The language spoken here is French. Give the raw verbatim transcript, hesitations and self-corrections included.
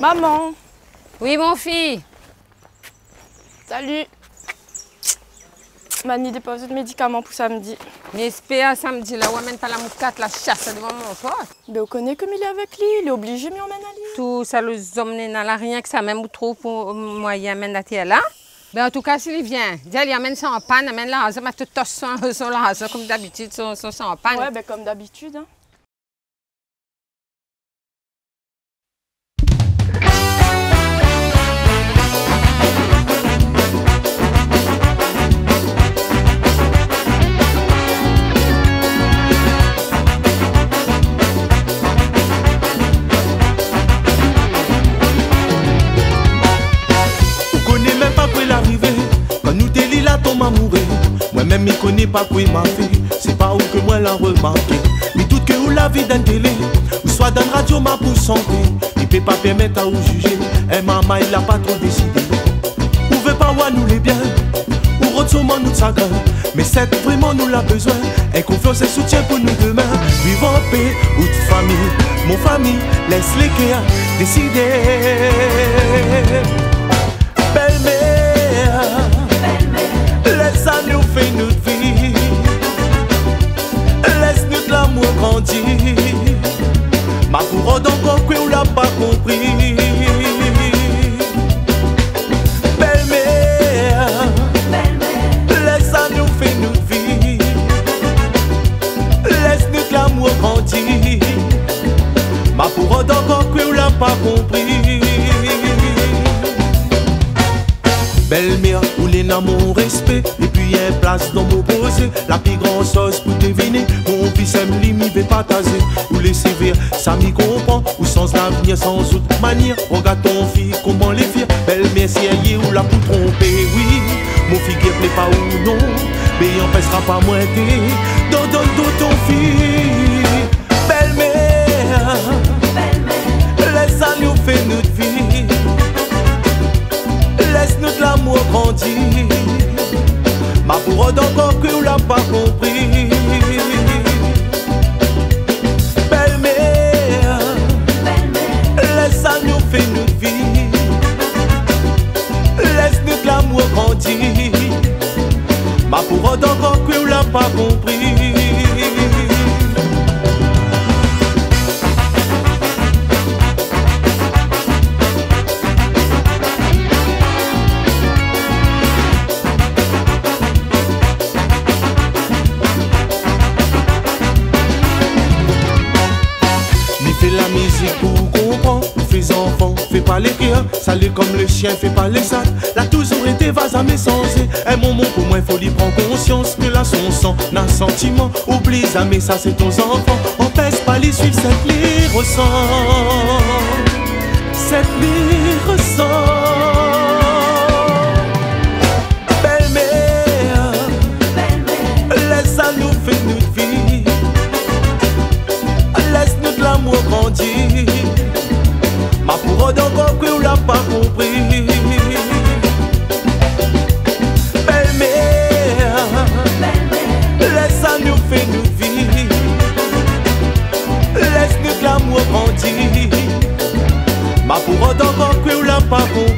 Maman. Oui, mon fils. Salut. Mani dépose de médicaments pour samedi. N'espère samedi, là, on amène pas la moucate, la chasse devant mon corps. Mais on connaît comme il est avec lui, il est obligé, mais on mène à lui. Tout ça, les hommes n'en a rien que ça, même trop pour moi, il amène la terre là. Ben, en tout cas, s'il vient, il amène ça en panne, amène la raser, mais tout tosse son raser, comme d'habitude, son sang en panne. Ouais, ben, comme d'habitude, hein. Moi-même, je connais pas quoi m'a fait, c'est pas où que moi l'a remarqué. Mais tout que ou la vie d'un télé, ou soit d'un radio m'a pour santé. Il peut pas permettre à ou juger, et maman il a pas trop décidé. Ou veut pas voir nous les biens, ou retombe nous de sa gueule. Mais c'est vraiment nous l'a besoin, et confiance et soutien pour nous demain. Vivons en paix, ou de famille, mon famille, laisse les guerres décider. Belle mère. Laisse-nous faire notre vie, laisse-nous de l'amour grandir. Ma couronne encore que on l'a pas compris. Belle mère, laisse-nous faire notre vie, laisse-nous de l'amour grandir. Ma couronne encore que on l'a pas compris. Belle mère, où les n'a mon respect, et puis y'a place dans mon posé. La plus grande sauce pour deviner, mon fils aime l'imi, veut pas taser. Où les sévères, ça m'y comprend, ou sans l'avenir, sans autre manière. Regarde ton fille, comment les fier. Belle mère, si elle y est, ou la pour tromper, oui. Mon fille qui plaît pas ou non, mais il en pèsera pas moins t'es. Donne, donne, donne ton fille. Belle mère, laisse-nous faire notre vie. Laisse-nous de l'amour grandir. Ma couronne encore que on l'a pas compris. Belle mère, laisse-nous faire notre vie. Laisse-nous de l'amour grandir. Ma couronne encore que on l'a pas compris. Salut comme le chien fait pas les salles. L'a toujours été vas à mes sens. Un moment pour moi faut lui prendre conscience que là son sang n'a sentiment. Oublie jamais ça c'est ton enfant. On pèse pas les suivre cette lire ressent. Cette lire ressent. Belle mère, laisse-nous faire notre vie. Laisse-nous de l'amour grandir. Ma couronne encore que on l'a pas compris. Belle mère, laisse-nous faire notre vie. Laisse-nous de l'amour grandir. Ma couronne encore que on l'a pas compris.